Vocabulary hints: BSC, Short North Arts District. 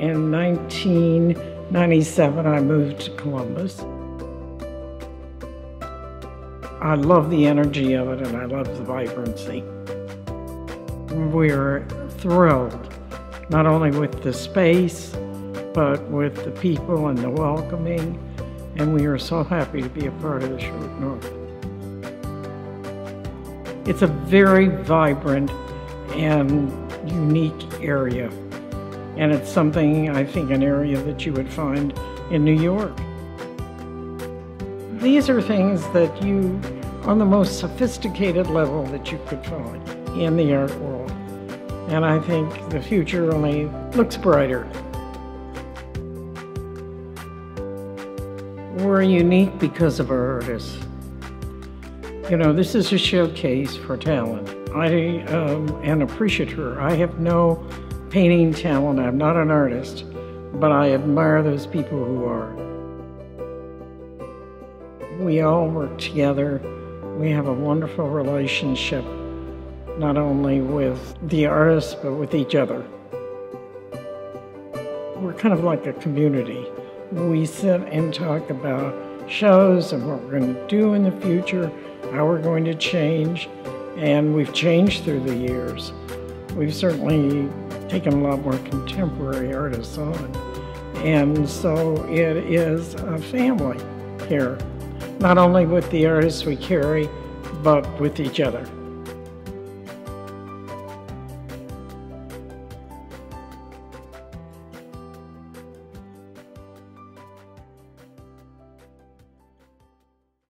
in 1997, I moved to Columbus. I love the energy of it and I love the vibrancy. We're thrilled, not only with the space, but with the people and the welcoming, and we are so happy to be a part of the Short North. It's a very vibrant and unique area, and it's something, I think, an area that you would find in New York. These are things that you, on the most sophisticated level that you could find in the art world, and I think the future only looks brighter. We're unique because of our artists. You know, this is a showcase for talent. I am an appreciator. I have no painting talent. I'm not an artist, but I admire those people who are. We all work together. We have a wonderful relationship, not only with the artists, but with each other. We're kind of like a community. We sit and talk about shows and what we're going to do in the future, how we're going to change, and we've changed through the years. We've certainly taken a lot more contemporary artists on, and so it is a family here, not only with the artists we carry, but with each other.